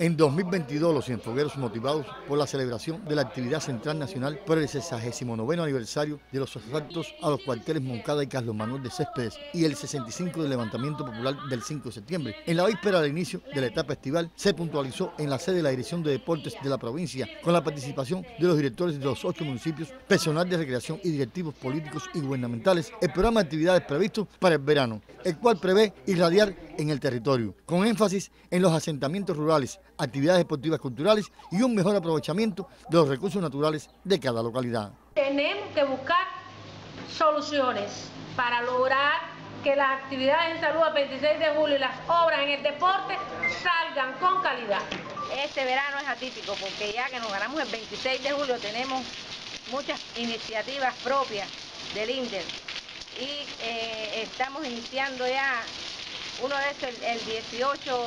En 2022, los cienfuegueros, motivados por la celebración de la actividad central nacional por el 69º aniversario de los asaltos a los cuarteles Moncada y Carlos Manuel de Céspedes y el 65 del levantamiento popular del 5 de septiembre, en la víspera del inicio de la etapa estival, se puntualizó en la sede de la Dirección de Deportes de la provincia, con la participación de los directores de los 8 municipios, personal de recreación y directivos políticos y gubernamentales, el programa de actividades previsto para el verano, el cual prevé irradiar en el territorio, con énfasis en los asentamientos rurales, actividades deportivas culturales y un mejor aprovechamiento de los recursos naturales de cada localidad. Tenemos que buscar soluciones para lograr que las actividades en salud a 26 de julio y las obras en el deporte salgan con calidad. Este verano es atípico porque ya que nos ganamos el 26 de julio tenemos muchas iniciativas propias del INDER y estamos iniciando ya uno de estos el 18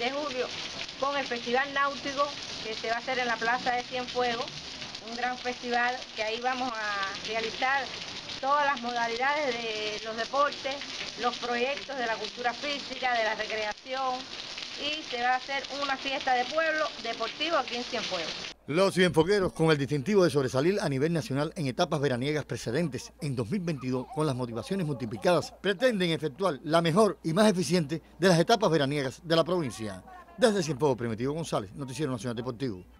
de julio con el Festival Náutico que se va a hacer en la Plaza de Cienfuegos, un gran festival que ahí vamos a realizar todas las modalidades de los deportes, los proyectos de la cultura física, de la recreación y se va a hacer una fiesta de pueblo deportivo aquí en Cienfuegos. Los cienfuegueros, con el distintivo de sobresalir a nivel nacional en etapas veraniegas precedentes en 2022, con las motivaciones multiplicadas, pretenden efectuar la mejor y más eficiente de las etapas veraniegas de la provincia. Desde Cienfuegos, Primitivo González, Noticiero Nacional Deportivo.